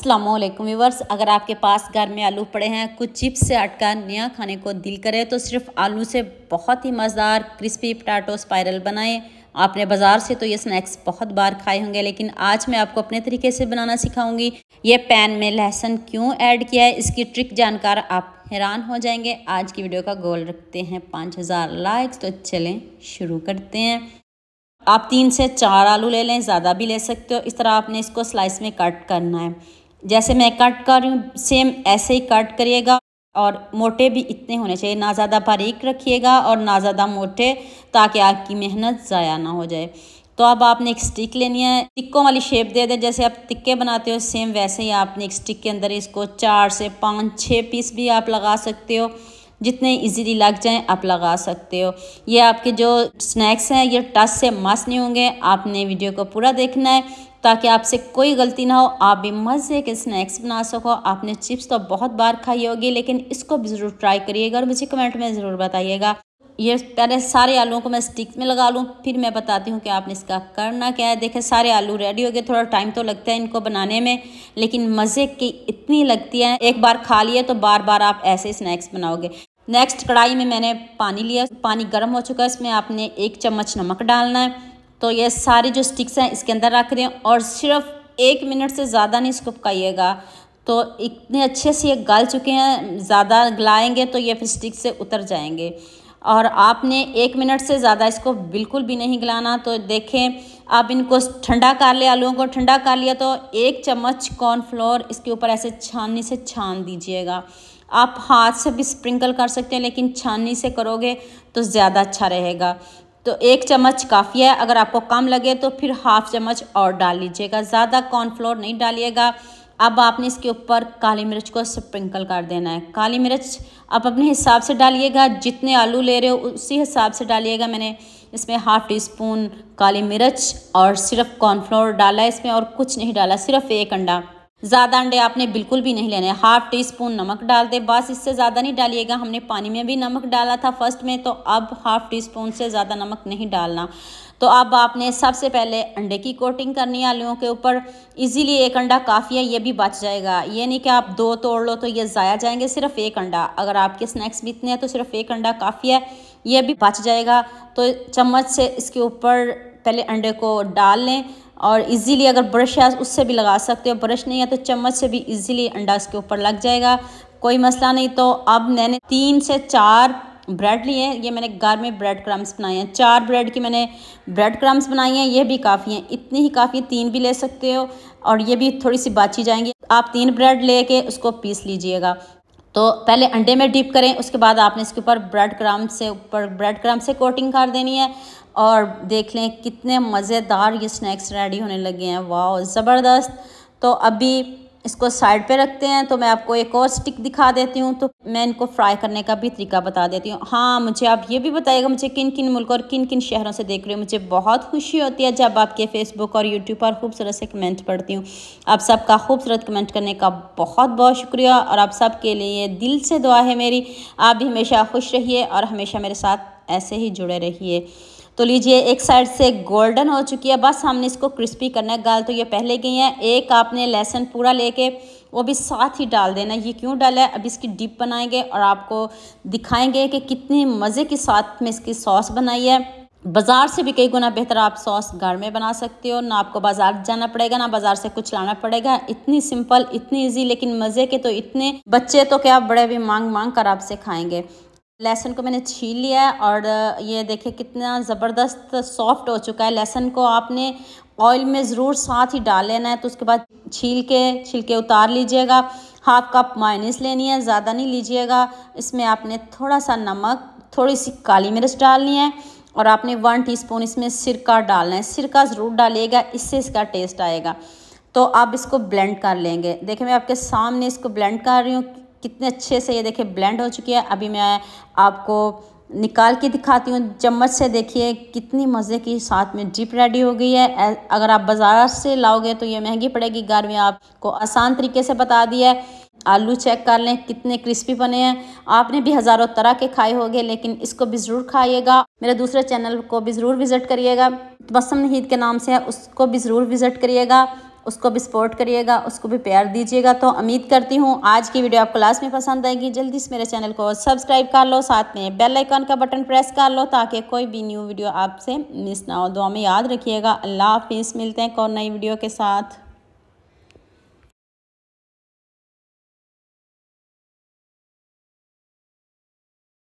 अस्सलामुअलैकुम व्यूअर्स, अगर आपके पास घर में आलू पड़े हैं, कुछ चिप्स से अटका नया खाने को दिल करे तो सिर्फ आलू से बहुत ही मज़ेदार क्रिस्पी पटाटो स्पाइरल बनाएं। आपने बाज़ार से तो ये स्नैक्स बहुत बार खाए होंगे, लेकिन आज मैं आपको अपने तरीके से बनाना सिखाऊंगी। ये पैन में लहसुन क्यों ऐड किया है, इसकी ट्रिक जानकार आप हैरान हो जाएंगे। आज की वीडियो का गोल रखते हैं 5000 लाइक्स, तो चलें शुरू करते हैं। आप 3 से 4 आलू ले लें, ज़्यादा भी ले सकते हो। इस तरह आपने इसको स्लाइस में कट करना है। जैसे मैं कट कर रही हूँ सेम ऐसे ही कट करिएगा, और मोटे भी इतने होने चाहिए, ना ज़्यादा बारीक रखिएगा और ना ज़्यादा मोटे, ताकि आपकी मेहनत ज़ाया ना हो जाए। तो अब आपने एक स्टिक लेनी है, टिक्कों वाली शेप दे दें, जैसे आप टिक्के बनाते हो सेम वैसे ही आपने एक स्टिक के अंदर इसको 4 से 5-6 पीस भी आप लगा सकते हो, जितने इजीली लग जाएं आप लगा सकते हो। ये आपके जो स्नैक्स हैं ये टच से मस नहीं होंगे। आपने वीडियो को पूरा देखना है ताकि आपसे कोई गलती ना हो, आप भी मज़े के स्नैक्स बना सको। आपने चिप्स तो बहुत बार खाई होगी, लेकिन इसको भी ज़रूर ट्राई करिएगा और मुझे कमेंट में ज़रूर बताइएगा। ये पहले सारे आलूओं को मैं स्टिक में लगा लूँ, फिर मैं बताती हूँ कि आपने इसका करना क्या है। देखें सारे आलू रेडी हो गए। थोड़ा टाइम तो लगता है इनको बनाने में, लेकिन मज़े की इतनी लगती है, एक बार खा लिए तो बार बार आप ऐसे स्नैक्स बनाओगे। नेक्स्ट कढ़ाई में मैंने पानी लिया, पानी गर्म हो चुका है, इसमें आपने 1 चम्मच नमक डालना है। तो ये सारे जो स्टिक्स हैं इसके अंदर रख दें और सिर्फ 1 मिनट से ज़्यादा नहीं इसको पकाइएगा। तो इतने अच्छे से ये गल चुके हैं, ज़्यादा गलाएंगे तो ये फिर स्टिक से उतर जाएंगे। और आपने 1 मिनट से ज़्यादा इसको बिल्कुल भी नहीं गलाना। तो देखें आप इनको ठंडा कर ले, आलूओं को ठंडा कर लिया। तो 1 चम्मच कॉर्नफ्लोर इसके ऊपर ऐसे छाननी से छान दीजिएगा। आप हाथ से भी स्प्रिंकल कर सकते हैं, लेकिन छाननी से करोगे तो ज़्यादा अच्छा रहेगा। तो 1 चम्मच काफ़ी है, अगर आपको कम लगे तो फिर 1/2 चम्मच और डाल लीजिएगा, ज़्यादा कॉर्नफ्लोर नहीं डालिएगा। अब आपने इसके ऊपर काली मिर्च को स्प्रिंकल कर देना है। काली मिर्च आप अपने हिसाब से डालिएगा, जितने आलू ले रहे हो उसी हिसाब से डालिएगा। मैंने इसमें 1/2 टीस्पून काली मिर्च और सिर्फ कॉर्नफ्लोर डाला है इसमें, और कुछ नहीं डाला, सिर्फ 1 अंडा। ज़्यादा अंडे आपने बिल्कुल भी नहीं लेने। 1/2 टीस्पून नमक डाल दे, बस, इससे ज़्यादा नहीं डालिएगा। हमने पानी में भी नमक डाला था फर्स्ट में, तो अब 1/2 टीस्पून से ज़्यादा नमक नहीं डालना। तो अब आपने सबसे पहले अंडे की कोटिंग करनी है आलूओं के ऊपर। इजीली 1 अंडा काफ़ी है, ये भी बच जाएगा। ये नहीं कि आप 2 तोड़ लो तो ये ज़ाया जाएंगे, सिर्फ 1 अंडा। अगर आपके स्नैक्स भी इतने हैं तो सिर्फ 1 अंडा काफ़ी है, ये भी बच जाएगा। तो चम्मच से इसके ऊपर पहले अंडे को डाल लें, और इजीली अगर ब्रश है उससे भी लगा सकते हो, ब्रश नहीं है तो चम्मच से भी इजीली अंडा इसके ऊपर लग जाएगा, कोई मसला नहीं। तो अब मैंने 3 से 4 ब्रेड लिए हैं, ये मैंने घर में ब्रेड क्रम्स बनाए हैं। 4 ब्रेड की मैंने ब्रेड क्रम्स बनाई हैं, ये भी काफ़ी हैं, इतनी ही काफ़ी, 3 भी ले सकते हो और ये भी थोड़ी सी बाची जाएंगी। आप 3 ब्रेड लेके उसको पीस लीजिएगा। तो पहले अंडे में डिप करें, उसके बाद आपने इसके ऊपर ब्रेड क्रम्स से कोटिंग कर देनी है, और देख लें कितने मज़ेदार ये स्नैक्स रेडी होने लगे हैं। वाह ज़बरदस्त। तो अभी इसको साइड पे रखते हैं। तो मैं आपको एक और स्टिक दिखा देती हूँ, तो मैं इनको फ्राई करने का भी तरीका बता देती हूँ। हाँ, मुझे आप ये भी बताइएगा मुझे किन किन मुल्कों और किन किन शहरों से देख रहे हो। मुझे बहुत खुशी होती है जब आपके फेसबुक और यूट्यूब पर खूबसूरत से कमेंट पढ़ती हूँ। आप सबका खूबसूरत कमेंट करने का बहुत बहुत शुक्रिया, और आप सब के लिए दिल से दुआ है मेरी। आप भी हमेशा खुश रहिए और हमेशा मेरे साथ ऐसे ही जुड़े रहिए। तो लीजिए, एक साइड से गोल्डन हो चुकी है, बस हमने इसको क्रिस्पी करना है। गाल तो ये पहले गई हैं। एक आपने लहसुन पूरा लेके वो भी साथ ही डाल देना। ये क्यों डाला है, अब इसकी डिप बनाएंगे और आपको दिखाएंगे कि कितने मज़े के साथ में इसकी सॉस बनाई है। बाज़ार से भी कई गुना बेहतर आप सॉस घर में बना सकते हो, ना आपको बाज़ार जाना पड़ेगा, ना बाज़ार से कुछ लाना पड़ेगा। इतनी सिंपल, इतनी ईजी, लेकिन मज़े के। तो इतने बच्चे तो क्या बड़े भी मांग मांग कर आपसे खाएँगे। लहसुन को मैंने छील लिया है, और ये देखिए कितना ज़बरदस्त सॉफ्ट हो चुका है। लहसुन को आपने ऑयल में ज़रूर साथ ही डाल लेना है। तो उसके बाद छिलके उतार लीजिएगा। 1/2 कप मायोनीज़ लेनी है, ज़्यादा नहीं लीजिएगा। इसमें आपने थोड़ा सा नमक, थोड़ी सी काली मिर्च डालनी है, और आपने 1 टीस्पून इसमें सिरका डालना है। सिरका ज़रूर डालिएगा, इससे इसका टेस्ट आएगा। तो आप इसको ब्लेंड कर लेंगे। देखिए मैं आपके सामने इसको ब्लेंड कर रही हूँ, कितने अच्छे से ये देखिए ब्लेंड हो चुकी है। अभी मैं आपको निकाल के दिखाती हूँ चम्मच से। देखिए कितनी मज़े की साथ में डिप रेडी हो गई है। अगर आप बाज़ार से लाओगे तो ये महंगी पड़ेगी, घर में आपको आसान तरीके से बता दिया है। आलू चेक कर लें कितने क्रिस्पी बने हैं। आपने भी हज़ारों तरह के खाए होंगे, लेकिन इसको भी ज़रूर खाइएगा। मेरे दूसरे चैनल को भी ज़रूर विज़िट करिएगा, तबस्सुम नहीद के नाम से है, उसको भी ज़रूर विज़िट करिएगा। उसको भी सपोर्ट करिएगा, उसको भी प्यार दीजिएगा। तो उम्मीद करती हूँ आज की वीडियो आपको लास्ट में पसंद आएगी। जल्दी से मेरे चैनल को सब्सक्राइब कर लो, साथ में बेल आइकन का बटन प्रेस कर लो ताकि कोई भी न्यू वीडियो आपसे मिस ना हो। दुआ में याद रखिएगा। अल्लाह हाफिज़, मिलते हैं और नई वीडियो के साथ।